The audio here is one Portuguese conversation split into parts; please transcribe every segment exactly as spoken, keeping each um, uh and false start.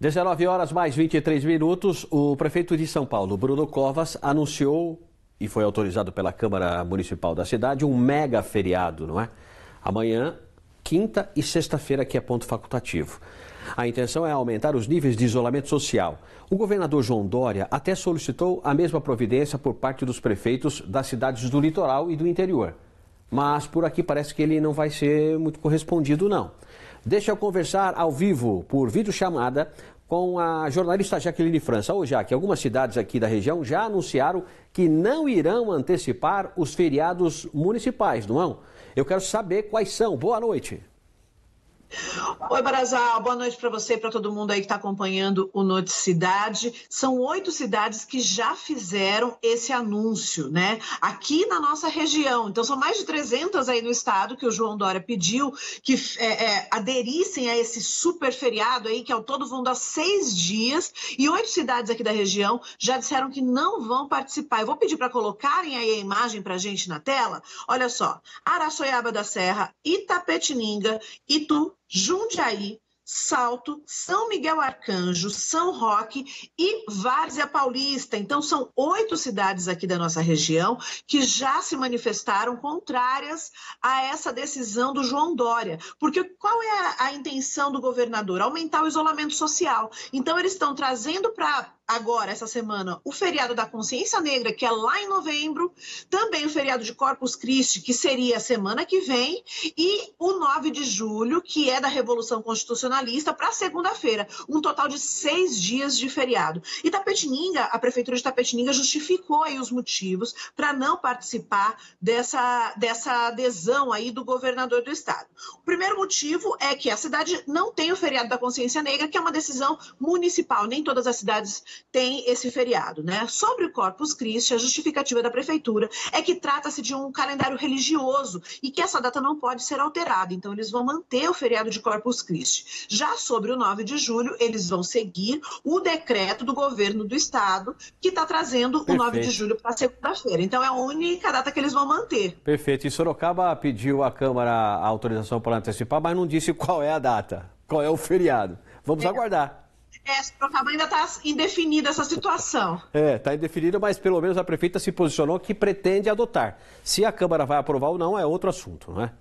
dezenove horas mais vinte e três minutos, o prefeito de São Paulo, Bruno Covas, anunciou, e foi autorizado pela Câmara Municipal da cidade, um mega feriado, não é? Amanhã, quinta e sexta-feira, que é ponto facultativo. A intenção é aumentar os níveis de isolamento social. O governador João Dória até solicitou a mesma providência por parte dos prefeitos das cidades do litoral e do interior. Mas por aqui parece que ele não vai ser muito correspondido, não. Deixa eu conversar ao vivo, por videochamada, com a jornalista Jaqueline França. Ô, Jaque, algumas cidades aqui da região já anunciaram que não irão antecipar os feriados municipais, não é? Eu quero saber quais são. Boa noite. Oi, Barazal, boa noite para você e para todo mundo aí que está acompanhando o Noticidade. São oito cidades que já fizeram esse anúncio, né? Aqui na nossa região. Então, são mais de trezentas aí no estado que o João Dória pediu que é, é, aderissem a esse super feriado aí, que ao todo vão dar seis dias. E oito cidades aqui da região já disseram que não vão participar. Eu vou pedir para colocarem aí a imagem para a gente na tela. Olha só: Araçoiaba da Serra, Itapetininga, Itu, Jundiaí, Salto, São Miguel Arcanjo, São Roque e Várzea Paulista. Então, são oito cidades aqui da nossa região que já se manifestaram contrárias a essa decisão do João Dória. Porque qual é a intenção do governador? Aumentar o isolamento social. Então, eles estão trazendo para agora, essa semana, o feriado da Consciência Negra, que é lá em novembro, também o feriado de Corpus Christi, que seria a semana que vem, e o nove de julho, que é da Revolução Constitucionalista, para segunda-feira, um total de seis dias de feriado. Itapetininga, a Prefeitura de Itapetininga justificou aí os motivos para não participar dessa, dessa adesão aí do governador do estado. O primeiro motivo é que a cidade não tem o feriado da Consciência Negra, que é uma decisão municipal, nem todas as cidades tem esse feriado, né? Sobre o Corpus Christi, a justificativa da prefeitura é que trata-se de um calendário religioso e que essa data não pode ser alterada, então eles vão manter o feriado de Corpus Christi. Já sobre o nove de julho, eles vão seguir o decreto do governo do estado que está trazendo Perfeito. O nove de julho para segunda-feira, então é a única data que eles vão manter. Perfeito, e Sorocaba pediu à Câmara a autorização para antecipar, mas não disse qual é a data, qual é o feriado. Vamos é. aguardar. É, Sorocaba ainda está indefinida essa situação. É, está indefinida, mas pelo menos a prefeita se posicionou que pretende adotar. Se a Câmara vai aprovar ou não é outro assunto, não é?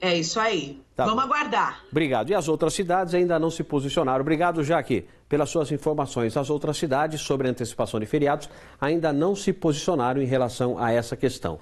É isso aí. Tá Vamos bom. aguardar. Obrigado. E as outras cidades ainda não se posicionaram. Obrigado, Jaque, pelas suas informações. As outras cidades sobre antecipação de feriados ainda não se posicionaram em relação a essa questão.